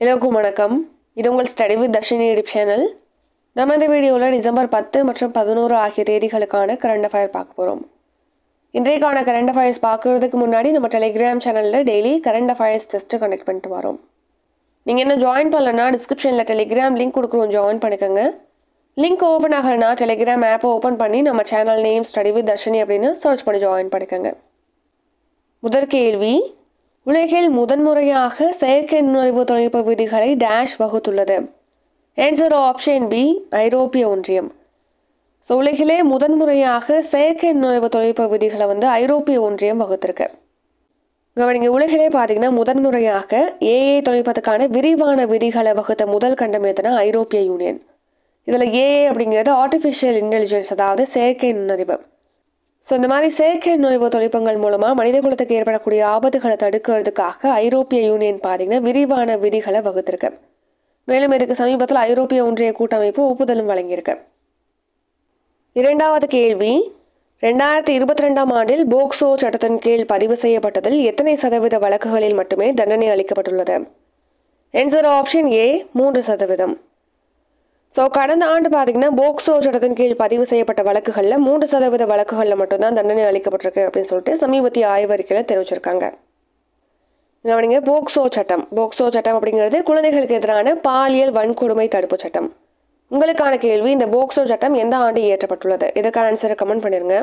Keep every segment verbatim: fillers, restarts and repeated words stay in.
Hello, Kumanakkam. This is Study with Dharshini YouTube channel. We will see December tenth and eleventh ஆகிய current affairs. In this current affairs, we will Telegram channel daily current affairs test. If you join the description, the Telegram link join. Link open the Telegram app open the channel name Study with Dharshini search join. Mudar Kelvi Ulekil Mudan Murayaka Seke Noribu Tonipa Vidikari dash Bahutulade. Answer option B, European Union. So Ulekile Mudan Murayaka Seke Noribu Tonipa Vidikalavanda, European Union Bahutraka. Governing Ulekile Padina Mudan Murayaka, E. Tonipatacana, Virivana Vidikalavakata Mudal Kandametana, European Union. This is the artificial intelligence that is Seke Noribab. So, in the Mari Seke Noribo Tolipangal Molama, Manipulata Kerpa Kuriaba the Kalatadikar the Kaka, European Union Padina, Virivana Vidikala Bagatrika. Melamed Sami Batla, European Undre Kutamipo, Pudalam Valangirka. Irenda the Kelvi Renda the Irbatrenda Mandil, Bokso Chatatan Kail Padivasaya Patal, Yetane Sada with the Valakahalil Matame, Danani Alikapatuladam. Answer option A, Munda Sadavidam. So, கடந்த ஆண்டு பாத்தீங்கன்னா POCSO சட்டத்தின் கீழ் பதிவு செய்யப்பட்ட வழக்குகள்ல மூன்று சதவீதம் வழக்குகள்ல மட்டும் தான் தண்டனை அளிக்கப்பட்டிருக்கு அப்படினு சொல்லிட்டு சமீபத்திய ஆய்வறிக்கையில தெரிவிச்சிருக்காங்க. இங்க போக்சோ சட்டம். போக்சோ சட்டம் அப்படிங்கிறது குழந்தைகளுக்கு எதிரான பாலியல் வன்கொடுமை தடுப்பு சட்டம். உங்களுக்கான கேள்வி இந்த போக்சோ சட்டம் எந்த ஆண்டு இயற்றப்பட்டுள்ளது? இதற்கான ஆன்சரை கமெண்ட் பண்ணிருங்க.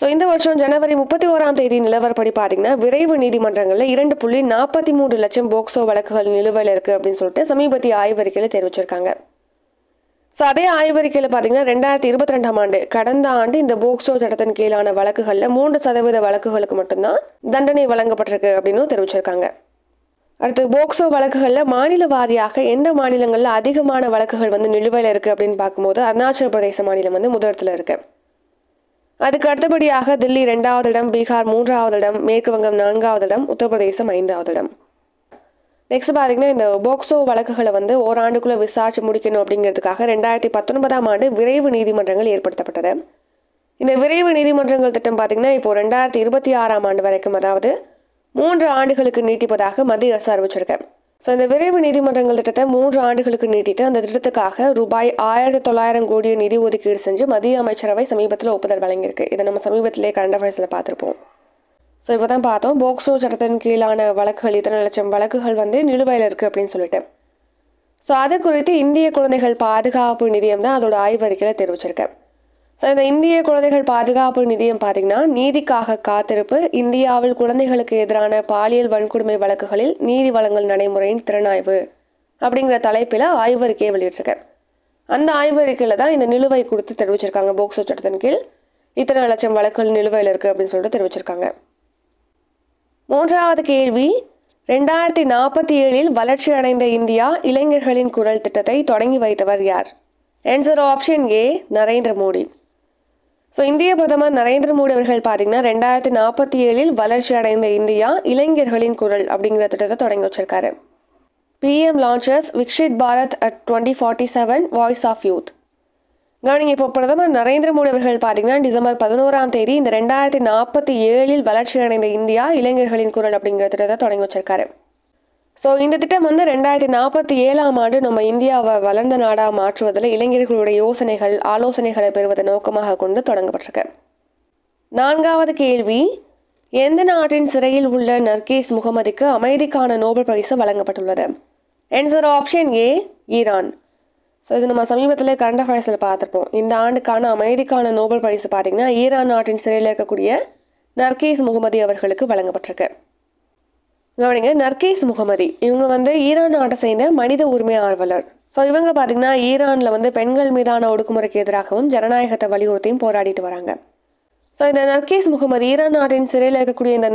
சோ இந்த வருஷம் ஜனவரி முப்பத்தி ஒன்றாம் தேதி நிலவரப்படி பாத்தீங்கன்னா விரைவு நீதிமன்றங்கள்ல இரண்டு புள்ளி நாற்பத்தி மூன்று லட்சம் போக்சோ வழக்குகள் நிலுவையில் இருக்கு அப்படினு சொல்லிட்டு சமீபத்திய ஆய்வறிக்கையில தெரிவிச்சிருக்காங்க. So, அதே ஆய்வறிக்கையில பாத்தீங்கன்னா இரண்டாயிரத்து இருபத்தி இரண்டாம் ஆண்டு கடந்த ஆண்டு இந்த போக்சோ சட்டத்தின் கீழான வழக்குகள்ல மூன்று சதவீதம் வழக்குகளுக்கு மட்டும் தான் தண்டனை வழங்கப்பட்டிருக்கு அப்படினு தெரிவிச்சிருக்காங்க. அடுத்து போக்சோ வழக்குகள்ல மாநில வாரியாக எந்த மாநிலங்கள்ல அதிகமான வழக்குகள் வந்து நிலுவையில் இருக்கு அப்படினு பாக்கும்போது அருணாச்சல பிரதேச மாநிலம் வந்து முதலிடத்துல இருக்கு. அதுக்கு அடுத்தபடியாக டெல்லி இரண்டாவது இடம், பீகார் மூன்றாவது இடம், மேற்கு வங்கம் நான்காவது இடம், உத்தரப்பிரதேசம் ஐந்தாவது இடம். Next பாத்தீங்கன்னா இந்த போக்சோ வழக்குகளை வந்து ஓராண்டுக்குள்ள விசாரிச்சு முடிக்கணும் அப்படிங்கிறதுக்காக இரண்டாயிரத்து பத்தொன்பதாம் ஆண்டு விரைவு நீதிமன்றங்கள் ஏற்படுத்தப்பட்டது. இந்த விரைவு நீதிமன்றங்கள் திட்டம் பாத்தீங்கன்னா இப்போ இரண்டாயிரத்து இருபத்தி ஆறாம் ஆண்டு வரைக்கும் அதாவது மூன்று ஆண்டுகளுக்கு நீட்டிப்பதாக மத்திய அரசு அறிவிச்சிருக்கு. சோ இந்த விரைவு நீதிமன்றங்கள் திட்டத்தை மூன்று ஆண்டுகளுக்கு நீட்டித்து அந்த திட்டத்துக்காக ரூபாய் ஆயிரத்து தொள்ளாயிரம் கோடி நிதி ஒதுக்கீடு செஞ்சு மத்திய அமைச்சரவை சமீபத்துல ஒப்புதல் வழங்கியிருக்கு. இத நம்ம சமீபத்திலே கரண்ட் அஃபேர்ஸ்ல பாத்திருப்போம். So, if you have a boxer, you can see that you So, that's why India is a part of the So, in India is a part of the India is a part of the India is மூன்றாவது கேள்வி இரண்டாயிரத்து நாற்பத்தி ஏழு இல் வளர்ச்சி அடைந்த India இளைஞர்களின் குரல் திட்டத்தை தொடங்கி வைத்தவர் யார்? Answer option A Narendra Modi. So இந்திய பிரதமர் நரேந்திர மோடி அவர்கள் பாத்தீங்கன்னா இரண்டாயிரத்து நாற்பத்தி ஏழு இல் வளர்ச்சி அடைந்த இந்தியா இளைஞர்களின் குரல் அப்படிங்கற திட்டத்தை தொடங்கி வச்சிருக்காரு. P M launches Vikshit Bharat at twenty forty-seven Voice of Youth. கவனிங்க இப்போ பிரதமர் நரேந்திர மோடி அவர்கள் பாத்தீங்கன்னா டிசம்பர் பதினோராம் தேதி இந்த இரண்டாயிரத்து நாற்பத்தி ஏழு இல் வளர்ச்சி அடைந்த இந்தியா இளைஞர்களின் குரல் அப்படிங்கற திட்டத்தை தொடங்கி வச்சிருக்காரு. சோ இந்த திட்டம் வந்து இரண்டாயிரத்து நாற்பத்தி ஏழாம் ஆண்டு நம்ம இந்தியாவை வளர்ந்த நாடா மாற்றுவதிலே இளைஞர்களுடைய யோசனைகள் ஆலோசனைகளை பெறுவதை நோக்கமாக கொண்டு தொடங்கப்பட்டிருக்கு. நான்காவது கேள்வி எந்த நாட்டின் சிறையில் உள்ள நர்கீஸ் முகமதிக்கு அமைதிக்கான நோபல் பரிசு வழங்கப்பட்டுள்ளது? Answer option A Iran. So, this is the current affairs. This is the American Nobel Prize. This is the Iran Art in Sri Lanka. Narges Mohammadi is the Narges Mohammadi. This is the Iran Art. So, this is the Iran Art. So, this is the Narges Mohammadi. Iran Art in Sri Lanka.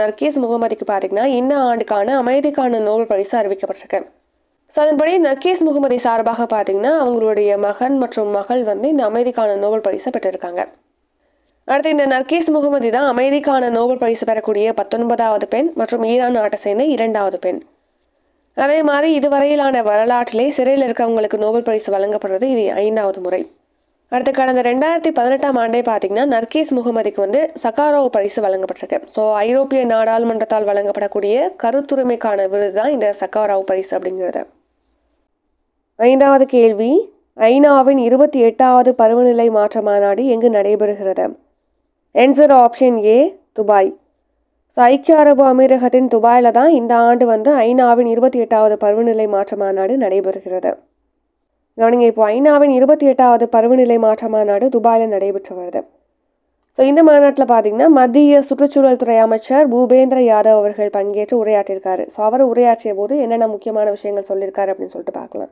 Narges Mohammadi is the Nobel Prize. So, in Narges Mohammadi சார்பாக பாத்தீங்கன்னா அவங்களுடைய மகன் மற்றும் மகள் வந்து இந்த அமைதிக்கான Nobel பரிசை பெற்றிருக்காங்க. அடுத்து இந்த நர்கீஸ் முகமதி தான் அமைதிக்கான நோபல் பரிசு பெறக்கூடிய பத்தொன்பதாவது பெண் மற்றும் ஈரான் நாட்டை சேர்ந்த இரண்டாவது பெண். அதே மாதிரி இதுவரையிலான வரலாற்றிலே சிறையில் இருக்கவங்களுக்கு நோபல் பரிசு வழங்கப்படுறது இது ஐந்தாவது முறை. அடுத்து கடந்த இரண்டாயிரத்து பதினெட்டாம் ஆண்டே பாத்தீங்கன்னா நர்கீஸ் முகமதிக்கு வந்து சகாரோவ் பரிசு வழங்கப்பட்டிருக்கு. சோ ஐரோப்பிய நாடாளுமன்றத்தால் வழங்கப்படக்கூடிய கருத்துரிமைக்கான விருது தான் இந்த சகாரோவ் பரிசு அப்படிங்கிறது. ஐந்தாவது கேள்வி, ஐநாவின் இருபத்தி எட்டாவது பருவநிலை மாற்ற மாநாடு எங்கு நடைபெறுகிறது? Answer option A, Dubai. So ஐக்கிய அரபு அமீரகத்தின் துபாயில் தான் இந்த ஆண்டு வந்து ஐநாவின் இருபத்தி எட்டாவது பருவநிலை மாற்ற மாநாடு நடைபெறுகிறது. கவனிங்க, இப்போ ஐநாவின் இருபத்தி எட்டாவது பருவநிலை மாற்ற மாநாடு துபாயில் நடைபெற்று வருது. ஸோ இந்த மாநாட்டில் பார்த்தீங்கன்னா மத்திய சுற்றுச்சூழல் துறை அமைச்சர் பூபேந்திர யாதவ் அவர்கள் பங்கேற்று உரையாற்றியிருக்காரு. ஸோ அவர் உரையாற்றிய போது என்னென்ன முக்கியமான விஷயங்கள் சொல்லியிருக்காரு அப்படின்னு சொல்லிட்டு பார்க்கலாம்.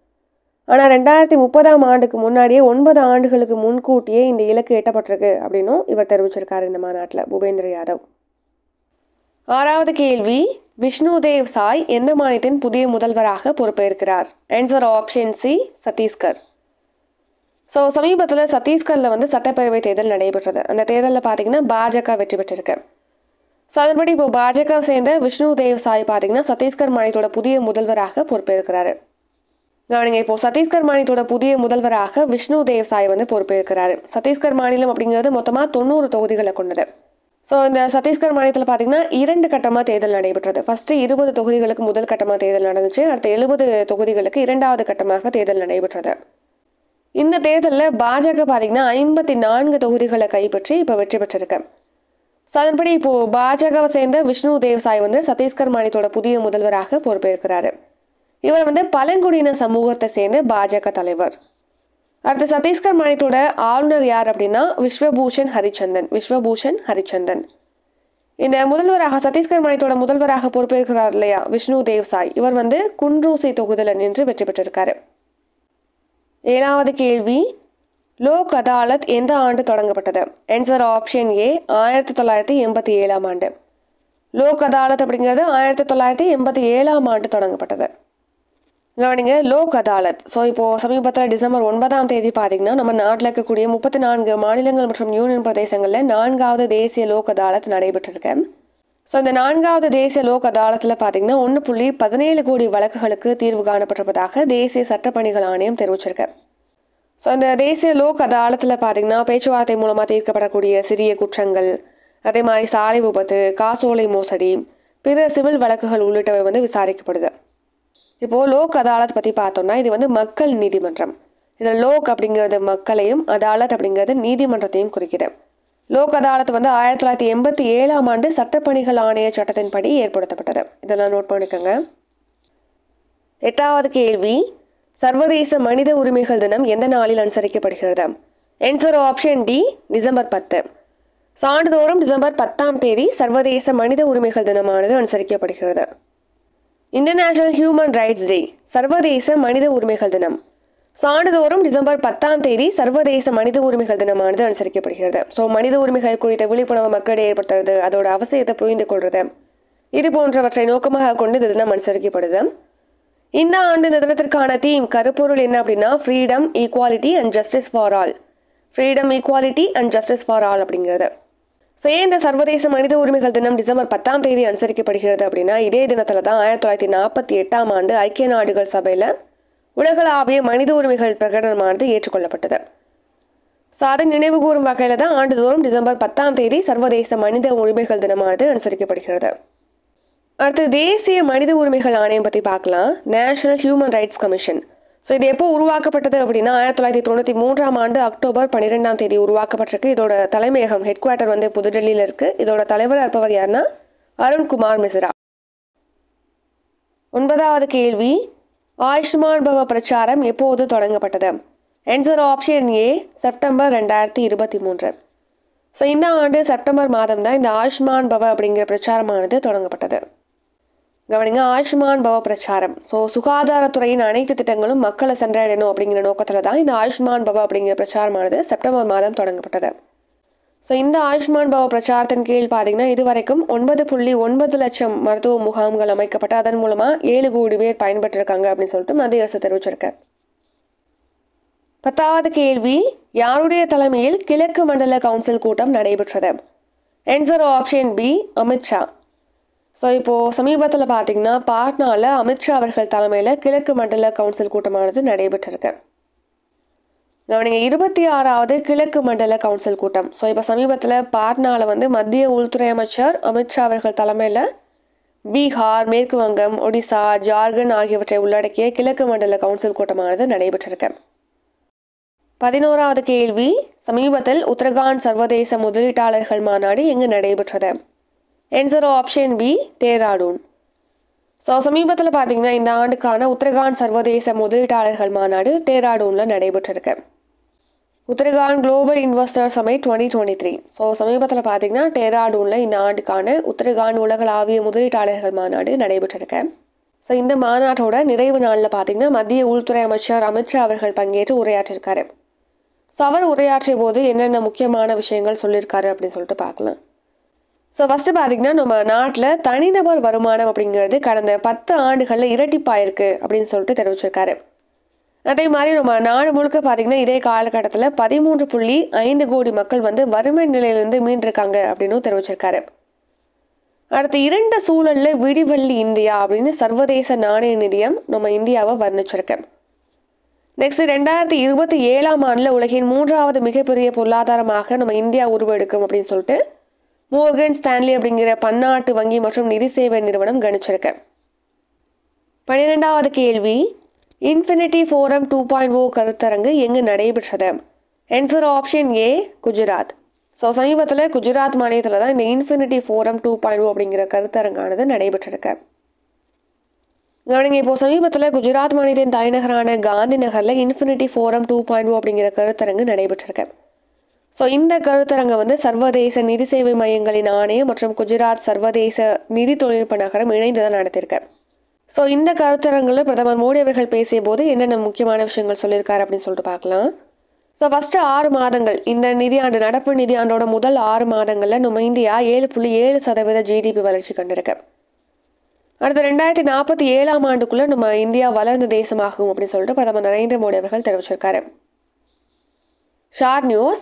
ஆனால் ரெண்டாயிரத்தி முப்பதாம் ஆண்டுக்கு முன்னாடியே ஒன்பது ஆண்டுகளுக்கு முன்கூட்டியே இந்த இலக்கு எட்டப்பட்டிருக்கு அப்படின்னும் இவர் தெரிவிச்சிருக்காரு இந்த மாநாட்டில் பூபேந்திர யாதவ். ஆறாவது கேள்வி, விஷ்ணு தேவ் சாய் எந்த மாநிலத்தின் புதிய முதல்வராக பொறுப்பேற்கிறார்? Answer option C, Chhattisgarh. So சமீபத்தில் சத்தீஸ்கரில் வந்து சட்டப்பேரவை தேர்தல் நடைபெற்றது. அந்த தேர்தலில் பார்த்தீங்கன்னா பாஜக வெற்றி பெற்றிருக்கு. ஸோ அதன்படி இப்போ பாஜக சேர்ந்த விஷ்ணு தேவ் சாய் பார்த்தீங்கன்னா சத்தீஸ்கர் மாநிலத்தோட புதிய முதல்வராக பொறுப்பேற்கிறாரு. கவனிங்க, இப்போ சத்தீஸ்கர் மாநிலத்தோட புதிய முதல்வராக விஷ்ணு தேவ் சாய் வந்து பொறுப்பேற்கிறாரு. சத்தீஸ்கர் மாநிலம் அப்படிங்கிறது மொத்தமாக தொண்ணூறு தொகுதிகளை கொண்டது. ஸோ இந்த சத்தீஸ்கர் மாநிலத்தில் பார்த்தீங்கன்னா இரண்டு கட்டமாக தேர்தல் நடைபெற்றது. ஃபர்ஸ்ட் இருபது தொகுதிகளுக்கு முதல் கட்டமாக தேர்தல் நடந்துச்சு. அடுத்த எழுபது தொகுதிகளுக்கு இரண்டாவது கட்டமாக தேர்தல் நடைபெற்றது. இந்த தேர்தலில் பாஜக பார்த்தீங்கன்னா ஐம்பத்தி நான்கு தொகுதிகளை கைப்பற்றி இப்போ வெற்றி பெற்றிருக்கு. ஸோ அதன்படி இப்போது பாஜகவை சேர்ந்த விஷ்ணு தேவ் சாய் வந்து சத்தீஸ்கர் மாநிலத்தோட புதிய முதல்வராக பொறுப்பேற்கிறாரு. இவர் வந்து பழங்குடியின சமூகத்தை சேர்ந்த பாஜக தலைவர். அடுத்து சத்தீஸ்கர் மாநிலத்தோட ஆளுநர் யார் அப்படின்னா விஸ்வபூஷன் ஹரிச்சந்தன். விஸ்வபூஷன் ஹரிச்சந்தன் இந்த முதல்வராக சத்தீஸ்கர் மாநிலத்தோட முதல்வராக பொறுப்பேற்கிறார் இல்லையா விஷ்ணு தேவ் சாய். இவர் வந்து குன்றூசி தொகுதியில் நின்று வெற்றி பெற்றிருக்காரு. ஏழாவது கேள்வி, லோக் அதாலத் எந்த ஆண்டு தொடங்கப்பட்டது? ஆன்சர் ஆப்ஷன் ஏ, ஆயிரத்தி தொள்ளாயிரத்தி எண்பத்தி ஏழாம் ஆண்டு. லோக் அதாலத் அப்படிங்கிறது ஆயிரத்தி தொள்ளாயிரத்தி எண்பத்தி ஏழாம் ஆண்டு தொடங்கப்பட்டது. கவனிங்க, லோக் அதாலத். ஸோ இப்போது சமீபத்தில் டிசம்பர் ஒன்பதாம் தேதி பார்த்தீங்கன்னா நம்ம நாட்டில் இருக்கக்கூடிய முப்பத்தி நான்கு மாநிலங்கள் மற்றும் யூனியன் பிரதேசங்களில் நான்காவது தேசிய லோக் அதாலத் நடைபெற்றிருக்கேன். ஸோ இந்த நான்காவது தேசிய லோக் அதாலத்தில் பார்த்தீங்கன்னா ஒன்று புள்ளி பதினேழு கோடி வழக்குகளுக்கு தீர்வு காணப்பட்டிருப்பதாக தேசிய சட்டப்பணிகள் ஆணையம் தெரிவிச்சிருக்கு. ஸோ இந்த தேசிய லோக் அதாலத்தில் பார்த்தீங்கன்னா பேச்சுவார்த்தை மூலமாக தீர்க்கப்படக்கூடிய சிறிய குற்றங்கள், அதே மாதிரி சாலை விபத்து, காசோலை மோசடி, பிற சிவில் வழக்குகள் உள்ளிட்டவை வந்து விசாரிக்கப்படுது. இப்போது லோக் அதாலத் பற்றி பார்த்தோம்னா இது வந்து மக்கள் நீதிமன்றம். இதில் லோக் அப்படிங்கிறது மக்களையும், அதாலத் அப்படிங்கிறது நீதிமன்றத்தையும் குறிக்கிது. லோக் அதாலத் வந்து ஆயிரத்தி தொள்ளாயிரத்தி எண்பத்தி ஏழாம் ஆண்டு சட்டப்பணிகள் ஆணைய சட்டத்தின்படி ஏற்படுத்தப்பட்டது. இதெல்லாம் நோட் பண்ணிக்கோங்க. எட்டாவது கேள்வி, சர்வதேச மனித உரிமைகள் தினம் எந்த நாளில் அனுசரிக்கப்படுகிறது? ஆன்சர் ஆப்ஷன் டி, டிசம்பர் பத்து. ஆண்டுதோறும் டிசம்பர் பத்தாம் தேதி சர்வதேச மனித உரிமைகள் தினமானது அனுசரிக்கப்படுகிறது. இன்டர்நேஷனல் ஹியூமன் ரைட்ஸ் டே, சர்வதேச மனித உரிமைகள் தினம். ஸோ ஆண்டுதோறும் டிசம்பர் பத்தாம் தேதி சர்வதேச மனித உரிமைகள் தினமானது அனுசரிக்கப்படுகிறது. ஸோ மனித உரிமைகள் குறித்த விழிப்புணர்வு மக்களிடையே ஏற்படுத்துறது, அதோட அவசியத்தை புரிந்து கொள்வது, இது போன்றவற்றை நோக்கமாக கொண்டு இந்த தினம் அனுசரிக்கப்படுது. இந்த ஆண்டு இந்த தினத்திற்கான தீம், கருப்பொருள் என்ன அப்படின்னா freedom, equality and justice for all. Freedom, equality and justice for all அப்படிங்கிறது. ஸோ ஏன் இந்த சர்வதேச மனித உரிமைகள் தினம் டிசம்பர் பத்தாம் தேதி அனுசரிக்கப்படுகிறது அப்படின்னா இதே தினத்தில் தான் ஆயிரத்தி தொள்ளாயிரத்தி நாற்பத்தி எட்டாம் ஆண்டு ஐக்கிய நாடுகள் சபையில் உலகளாவிய மனித உரிமைகள் பிரகடனமானது ஏற்றுக்கொள்ளப்பட்டது. ஸோ அதை நினைவு கூறும் வகையில் தான் ஆண்டுதோறும் டிசம்பர் பத்தாம் தேதி சர்வதேச மனித உரிமைகள் தினமானது அனுசரிக்கப்படுகிறது. அடுத்து தேசிய மனித உரிமைகள் ஆணையம் பற்றி பார்க்கலாம். National human rights commission. So இது எப்போ உருவாக்கப்பட்டது அப்படின்னா ஆயிரத்தி தொள்ளாயிரத்தி தொண்ணூற்றி மூன்றாம் ஆண்டு அக்டோபர் பன்னிரெண்டாம் தேதி உருவாக்கப்பட்டிருக்கு. இதோட தலைமையகம், ஹெட் குவார்ட்டர் வந்து புதுடெல்லியில் இருக்குது. இதோட தலைவராக இருப்பவர் யாருன்னா அருண்குமார் மிஸ்ரா. ஒன்பதாவது கேள்வி, ஆயுஷ்மான் பவா பிரச்சாரம் எப்போது தொடங்கப்பட்டது? ஆன்சர் ஆப்ஷன் ஏ, செப்டம்பர் ரெண்டாயிரத்தி இருபத்தி மூன்று. ஸோ இந்த ஆண்டு செப்டம்பர் மாதம் தான் இந்த ஆயுஷ்மான் பவா அப்படிங்கிற பிரச்சாரமானது தொடங்கப்பட்டது. கவனிங்க, ஆயுஷ்மான் பவா பிரச்சாரம். ஸோ சுகாதாரத்துறையின் அனைத்து திட்டங்களும் மக்களை சென்றடையணும் அப்படிங்கிற நோக்கத்தில் தான் இந்த ஆயுஷ்மான் பவா அப்படிங்கிற பிரச்சாரமானது செப்டம்பர் மாதம் தொடங்கப்பட்டது. ஸோ இந்த ஆயுஷ்மான் பவா பிரச்சாரத்தின் கீழ் பார்த்தீங்கன்னா இதுவரைக்கும் ஒன்பது புள்ளி ஒன்பது லட்சம் மருத்துவ முகாம்கள் அமைக்கப்பட்டு அதன் மூலமாக ஏழு கோடி பேர் பயன்பெற்றிருக்காங்க அப்படின்னு சொல்லிட்டு மத்திய அரசு தெரிவிச்சிருக்கேன். பத்தாவது கேள்வி, யாருடைய தலைமையில் கிழக்கு மண்டல கவுன்சில் கூட்டம் நடைபெற்றது? Answer option B, Amit Shah. So இப்போது சமீபத்தில் பார்த்தீங்கன்னா பாட்னாவில் அமித்ஷா அவர்கள் தலைமையில் கிழக்கு மண்டல கவுன்சில் கூட்டமானது நடைபெற்றிருக்கு. கவனிங்க, இருபத்தி ஆறாவது கிழக்கு மண்டல கவுன்சில் கூட்டம். ஸோ இப்போ சமீபத்தில் பாட்னாவில் வந்து மத்திய உள்துறை அமைச்சர் அமித்ஷா அவர்கள் தலைமையில் பீகார், மேற்கு வங்கம், ஒடிசா, ஜார்க்கண்ட் ஆகியவற்றை உள்ளடக்கிய கிழக்கு மண்டல கவுன்சில் கூட்டமானது நடைபெற்றிருக்கு. பதினோராவது கேள்வி, சமீபத்தில் உத்தரகாண்ட் சர்வதேச முதலீட்டாளர்கள் மாநாடு எங்கு நடைபெற்றது? Answer option B, Dehradun. So சமீபத்தில் பார்த்தீங்கன்னா இந்த ஆண்டுக்கான உத்தரகாண்ட் சர்வதேச முதலீட்டாளர்கள் மாநாடு டேராடூனில் நடைபெற்றிருக்கு. Uttarakhand global investor summit twenty twenty three. So சமீபத்தில் பார்த்தீங்கன்னா டேராடூனில் இந்த ஆண்டுக்கான உத்தரகாண்ட் உலகளாவிய முதலீட்டாளர்கள் மாநாடு நடைபெற்றிருக்கு. ஸோ இந்த மாநாட்டோட நிறைவு நாளில் பார்த்தீங்கன்னா மத்திய உள்துறை அமைச்சர் அமித்ஷா அவர்கள் பங்கேற்று உரையாற்றிருக்காரு. ஸோ அவர் உரையாற்றிய போது என்னென்ன முக்கியமான விஷயங்கள் சொல்லியிருக்காரு அப்படின்னு சொல்லிட்டு பார்க்கலாம். ஸோ ஃபஸ்ட்டு பார்த்திங்கன்னா நம்ம நாட்டில் தனிநபர் வருமானம் அப்படிங்கிறது கடந்த பத்து ஆண்டுகளில் இரட்டிப்பாயிருக்கு அப்படின்னு சொல்லிட்டு தெரிவிச்சிருக்காரு. அதே மாதிரி நம்ம நாடு முழுக்க பார்த்திங்கன்னா இதே காலகட்டத்தில் பதிமூன்று புள்ளி ஐந்து கோடி மக்கள் வந்து வறுமை நிலையிலிருந்து மீண்டிருக்காங்க அப்படின்னு தெரிவிச்சிருக்காரு. அடுத்து இரண்டு சூழலில் விடிவள்ளி இந்தியா அப்படின்னு சர்வதேச நாணய நிதியம் நம்ம இந்தியாவை வர்ணிச்சிருக்கேன். நெக்ஸ்ட், ரெண்டாயிரத்தி இருபத்தி ஏழாம் ஆண்டில் உலகின் மூன்றாவது மிகப்பெரிய பொருளாதாரமாக நம்ம இந்தியா உருவெடுக்கும் அப்படின்னு சொல்லிட்டு மோர்கன் ஸ்டான்லி அப்படிங்கிற பன்னாட்டு வங்கி மற்றும் நிதி சேவை நிறுவனம் கணிச்சிருக்கு. பன்னிரெண்டாவது கேள்வி, infinity forum two point O கருத்தரங்கு எங்கு நடைபெற்றது? Answer option A, Gujarat. So சமீபத்தில் குஜராத் மாநிலத்தில் தான் இந்த infinity forum two point O அப்படிங்கிற கருத்தரங்கானது நடைபெற்றிருக்கு. இப்போது சமீபத்தில் குஜராத் மாநிலத்தின் தலைநகரான காந்தி நகரில் infinity forum two point O அப்படிங்கிற கருத்தரங்கு நடைபெற்றிருக்கு. ஸோ இந்த கருத்தரங்கை வந்து சர்வதேச நிதி சேவை மையங்களின் ஆணையம் மற்றும் குஜராத் சர்வதேச நிதி தொழில்நுட்ப நகரம் இணைந்து தான் நடத்தியிருக்கார். ஸோ இந்த கருத்தரங்கில் பிரதமர் மோடி அவர்கள் பேசிய போது என்னென்ன முக்கியமான விஷயங்கள் சொல்லியிருக்காரு அப்படின்னு சொல்லிட்டு பார்க்கலாம். ஸோ ஃபஸ்ட்டு ஆறு மாதங்கள் இந்த நிதியாண்டு நடப்பு நிதியாண்டோட முதல் ஆறு மாதங்களில் நம்ம இந்தியா ஏழு புள்ளி ஏழு சதவீத ஜிடிபி வளர்ச்சி கண்டிருக்கு. அடுத்து ரெண்டாயிரத்தி நாற்பத்தி ஏழாம் ஆண்டுக்குள்ளே நம்ம இந்தியா வளர்ந்த தேசமாகும் அப்படின்னு சொல்லிட்டு பிரதமர் நரேந்திர மோடி அவர்கள் தெரிவிச்சிருக்காரு. ஷார்ட் நியூஸ்,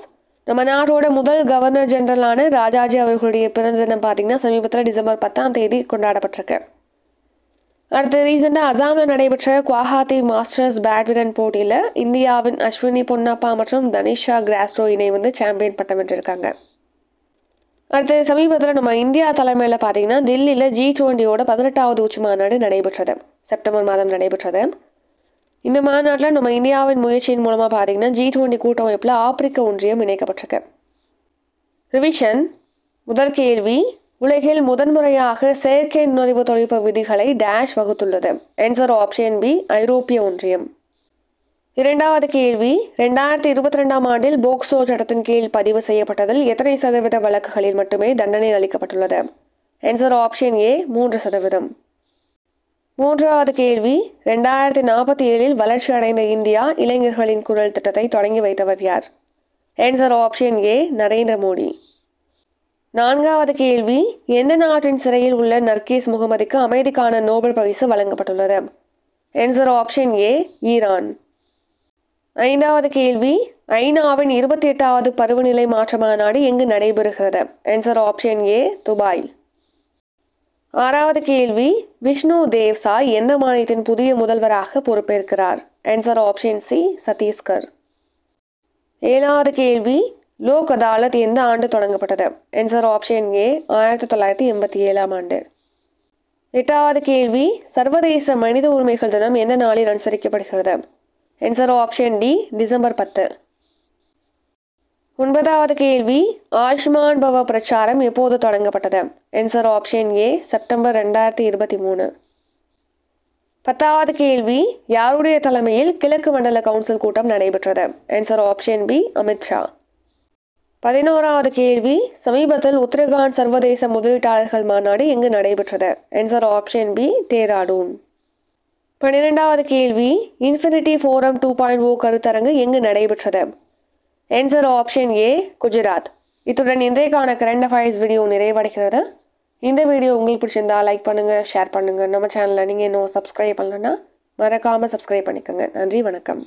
நம்ம நாட்டோட முதல் கவர்னர் ஜெனரலான ராஜாஜி அவர்களுடைய பிறந்த தினம் பார்த்திங்கன்னா சமீபத்தில் டிசம்பர் பத்தாம் தேதி கொண்டாடப்பட்டிருக்கு. அடுத்து ரீசெண்டாக அசாமில் நடைபெற்ற குவாஹாத்தி மாஸ்டர்ஸ் பேட்மிண்டன் போட்டியில் இந்தியாவின் அஸ்வினி பொன்னப்பா மற்றும் தனிஷா கிராஸ்டோ இணை வந்து சாம்பியன் பட்டம் வென்றிருக்காங்க. அடுத்து சமீபத்தில் நம்ம இந்தியா தலைமையில் பார்த்திங்கன்னா தில்லியில் ஜி டுவெண்ட்டியோட பதினெட்டாவது உச்சி மாநாடு நடைபெற்றது. செப்டம்பர் மாதம் நடைபெற்றது. இந்த மாநாட்டில் நம்ம இந்தியாவின் முயற்சியின் மூலமாக பார்த்தீங்கன்னா ஜி டுவெண்ட்டி கூட்டமைப்பில் ஆப்பிரிக்க ஒன்றியம் இணைக்கப்பட்டிருக்கு. ரிவிஷன், முதல் கேள்வி, உலகில் முதன்முறையாக செயற்கை நுழைவு தொழில்நுட்ப விதிகளை டேஷ் வகுத்துள்ளது. ஆன்சர் ஆப்ஷன் பி, ஐரோப்பிய ஒன்றியம். இரண்டாவது கேள்வி, ரெண்டாயிரத்தி இருபத்தி ரெண்டாம் ஆண்டில் போக்சோ சட்டத்தின் கீழ் பதிவு செய்யப்பட்டதில் எத்தனை சதவீத வழக்குகளில் மட்டுமே தண்டனை அளிக்கப்பட்டுள்ளது? ஆன்சர் ஆப்ஷன் ஏ, மூன்று சதவீதம். மூன்றாவது கேள்வி, ரெண்டாயிரத்தி நாற்பத்தி ஏழில் வளர்ச்சி அடைந்த இந்தியா இளைஞர்களின் குரல் திட்டத்தை தொடங்கி வைத்தவர் யார்? Answer option A, Narendra Modi. நான்காவது கேள்வி, எந்த நாட்டின் சிறையில் உள்ள நர்கீஸ் முகமதிக்கு அமைதிக்கான நோபல் பரிசு வழங்கப்பட்டுள்ளது? Answer option A, Iran. ஐந்தாவது கேள்வி, ஐநாவின் இருபத்தி எட்டாவது பருவநிலை மாற்ற மாநாடு எங்கு நடைபெறுகிறது? Answer option A, Dubai. ஆறாவது கேள்வி, விஷ்ணு தேவ் சாய் எந்த மாநிலத்தின் புதிய முதல்வராக பொறுப்பேற்கிறார்? Answer option C, Chhattisgarh. ஏழாவது கேள்வி, லோக் அதாலத் எந்த ஆண்டு தொடங்கப்பட்டது? ஆன்சர் ஆப்ஷன் ஏ, ஆயிரத்தி தொள்ளாயிரத்தி எண்பத்தி ஏழாம் ஆண்டு. எட்டாவது கேள்வி, சர்வதேச மனித உரிமைகள் தினம் எந்த நாளில் அனுசரிக்கப்படுகிறது? ஆன்சர் ஆப்ஷன் டி, டிசம்பர் பத்து. ஒன்பதாவது கேள்வி, ஆயுஷ்மான் பவா பிரச்சாரம் எப்போது தொடங்கப்பட்டது? ஆன்சர் ஆப்ஷன் ஏ, செப்டம்பர் ரெண்டாயிரத்தி இருபத்தி மூணு. பத்தாவது கேள்வி, யாருடைய தலைமையில் கிழக்கு மண்டல கவுன்சில் கூட்டம் நடைபெற்றது? Answer option B, Amit Shah. பதினோராவது கேள்வி, சமீபத்தில் உத்தரகாண்ட் சர்வதேச முதலீட்டாளர்கள் மாநாடு எங்கு நடைபெற்றது? Answer option B, Dehradun. பன்னிரெண்டாவது கேள்வி, infinity forum two point O கருத்தரங்கு எங்கு நடைபெற்றது? Answer option A, Gujarat. இத்துடன் இன்றைக்கான கரண்ட் அஃபேர்ஸ் வீடியோ நிறைவடைகிறது. இந்த வீடியோ உங்களுக்கு பிடிச்சிருந்தால் லைக் பண்ணுங்கள், ஷேர் பண்ணுங்கள். நம்ம சேனலில் நீங்கள் இன்னும் சப்ஸ்கிரைப் பண்ணலன்னா மறக்காமல் சப்ஸ்கிரைப் பண்ணிக்கோங்க. நன்றி, வணக்கம்.